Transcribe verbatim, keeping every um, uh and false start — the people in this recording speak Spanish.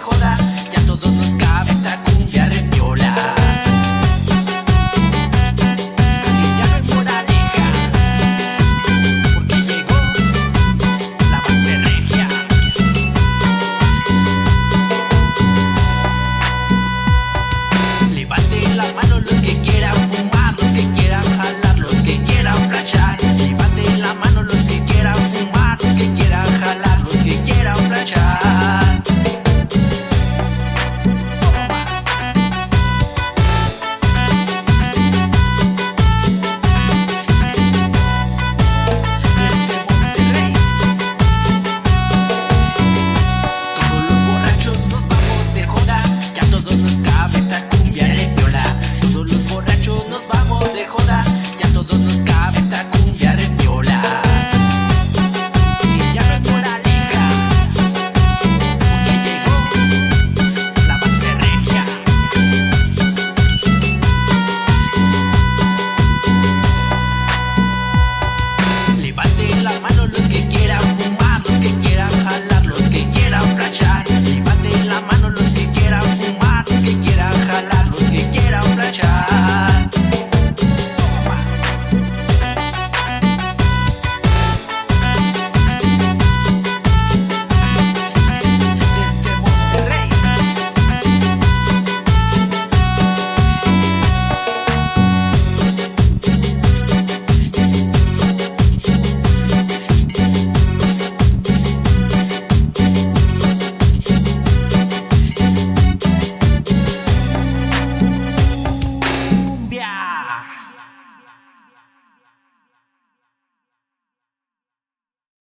jodas.